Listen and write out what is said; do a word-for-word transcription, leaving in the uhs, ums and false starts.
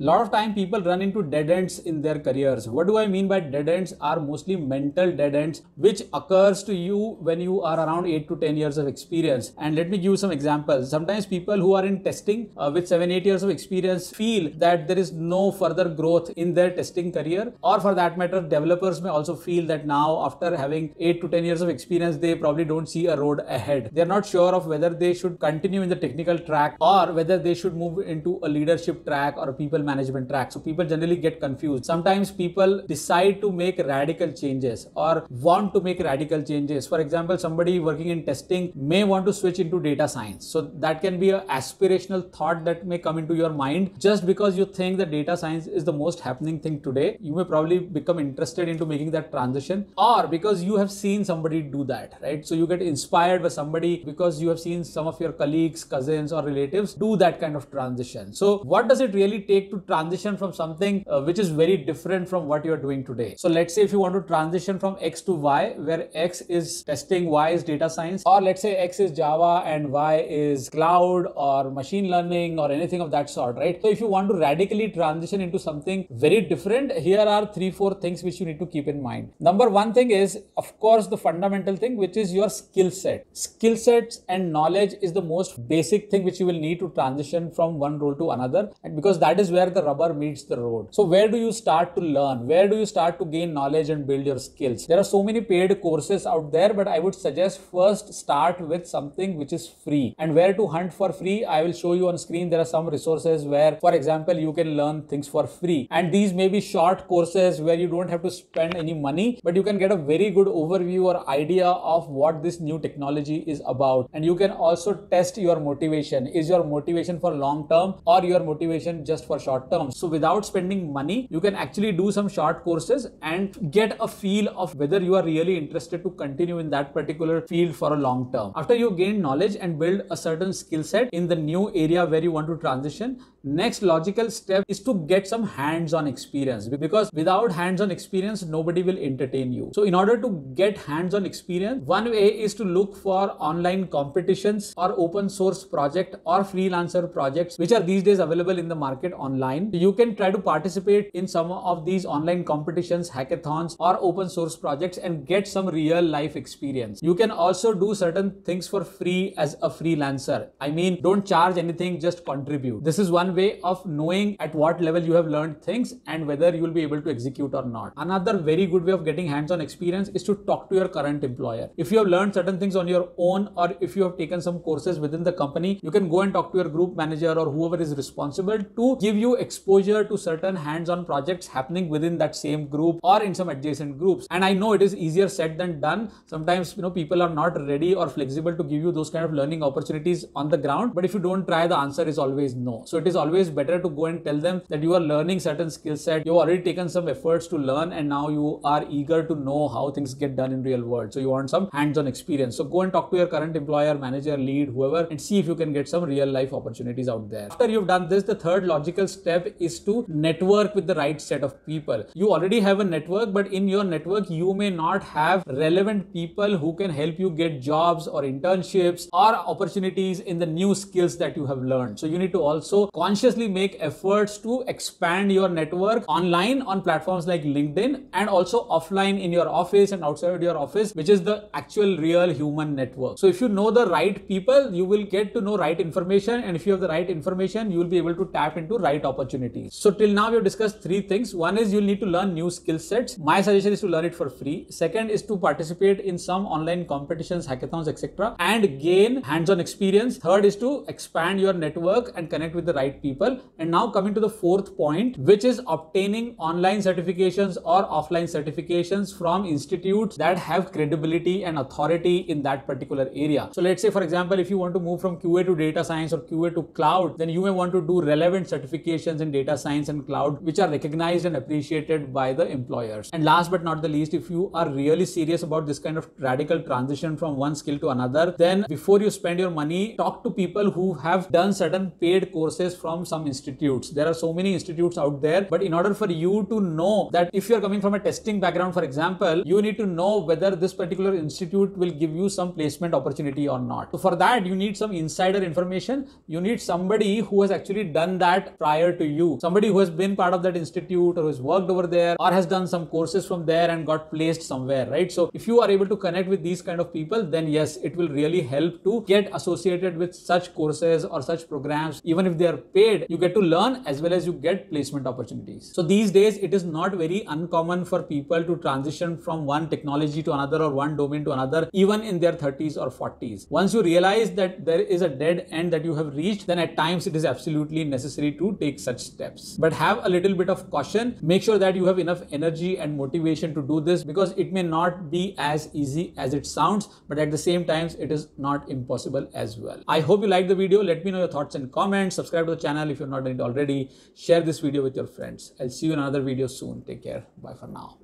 A lot of time people run into dead ends in their careers. What do I mean by dead ends? Are mostly mental dead ends which occurs to you when you are around eight to ten years of experience. And let me give you some examples. Sometimes people who are in testing uh, with seven eight years of experience feel that there is no further growth in their testing career, or for that matter developers may also feel that now after having eight to ten years of experience they probably don't see a road ahead. They are not sure of whether they should continue in the technical track or whether they should move into a leadership track or a people management track. So people generally get confused. Sometimes people decide to make radical changes or want to make radical changes. For example, somebody working in testing may want to switch into data science. So that can be an aspirational thought that may come into your mind. Just because you think that data science is the most happening thing today, you may probably become interested into making that transition, or because you have seen somebody do that, right? So you get inspired by somebody because you have seen some of your colleagues, cousins or relatives do that kind of transition. So what does it really take to transition from something uh, which is very different from what you're doing today? So let's say if you want to transition from X to Y, where X is testing, Y is data science, or let's say X is Java and Y is cloud or machine learning or anything of that sort, right? So if you want to radically transition into something very different, here are three, four things which you need to keep in mind. Number one thing is, of course, the fundamental thing, which is your skill set. Skill sets and knowledge is the most basic thing which you will need to transition from one role to another, and because that is where the rubber meets the road. So where do you start to learn? Where do you start to gain knowledge and build your skills? There are so many paid courses out there, but I would suggest first start with something which is free. And where to hunt for free, I will show you on screen. There are some resources where, for example, you can learn things for free. And these may be short courses where you don't have to spend any money, but you can get a very good overview or idea of what this new technology is about. And you can also test your motivation. Is your motivation for long term or your motivation just for short term? So without spending money, you can actually do some short courses and get a feel of whether you are really interested to continue in that particular field for a long term. After you gain knowledge and build a certain skill set in the new area where you want to transition, next logical step is to get some hands-on experience, because without hands-on experience, nobody will entertain you. So in order to get hands-on experience, one way is to look for online competitions or open source project or freelancer projects, which are these days available in the market online. You can try to participate in some of these online competitions, hackathons or open source projects and get some real life experience. You can also do certain things for free as a freelancer. I mean, don't charge anything, just contribute. This is one way of knowing at what level you have learned things and whether you will be able to execute or not. Another very good way of getting hands-on experience is to talk to your current employer. If you have learned certain things on your own, or if you have taken some courses within the company, you can go and talk to your group manager or whoever is responsible to give you exposure to certain hands-on projects happening within that same group or in some adjacent groups. And I know it is easier said than done. Sometimes, you know, people are not ready or flexible to give you those kind of learning opportunities on the ground. But if you don't try, the answer is always no. So it is always better to go and tell them that you are learning certain skill set, you've already taken some efforts to learn, and now you are eager to know how things get done in real world. So you want some hands-on experience. So go and talk to your current employer, manager, lead, whoever, and see if you can get some real life opportunities out there. After you've done this, the third logical step is to network with the right set of people. You already have a network, but in your network, you may not have relevant people who can help you get jobs or internships or opportunities in the new skills that you have learned. So you need to also consciously make efforts to expand your network online on platforms like LinkedIn, and also offline in your office and outside your office, which is the actual real human network. So if you know the right people, you will get to know right information, and if you have the right information, you will be able to tap into right opportunities. So till now we have discussed three things. One is you'll need to learn new skill sets. My suggestion is to learn it for free. Second is to participate in some online competitions, hackathons, et cetera, and gain hands-on experience. Third is to expand your network and connect with the right people. And now coming to the fourth point, which is obtaining online certifications or offline certifications from institutes that have credibility and authority in that particular area. So let's say, for example, if you want to move from Q A to data science or Q A to cloud, then you may want to do relevant certifications in data science and cloud, which are recognized and appreciated by the employers. And last but not the least, if you are really serious about this kind of radical transition from one skill to another, then before you spend your money, talk to people who have done certain paid courses from some institutes. There are so many institutes out there, but in order for you to know that if you're coming from a testing background, for example, you need to know whether this particular institute will give you some placement opportunity or not. So for that, you need some insider information. You need somebody who has actually done that prior to you, somebody who has been part of that institute or has worked over there or has done some courses from there and got placed somewhere, right? So if you are able to connect with these kind of people, then yes, it will really help to get associated with such courses or such programs. Even if they are paid, you get to learn as well as you get placement opportunities. So these days, it is not very uncommon for people to transition from one technology to another or one domain to another, even in their thirties or forties. Once you realize that there is a dead end that you have reached, then at times it is absolutely necessary to take such steps. But have a little bit of caution. Make sure that you have enough energy and motivation to do this, because it may not be as easy as it sounds, but at the same time, it is not impossible as well. I hope you liked the video. Let me know your thoughts and comments. Subscribe to the channel if you're not already. Share this video with your friends. I'll see you in another video soon. Take care. Bye for now.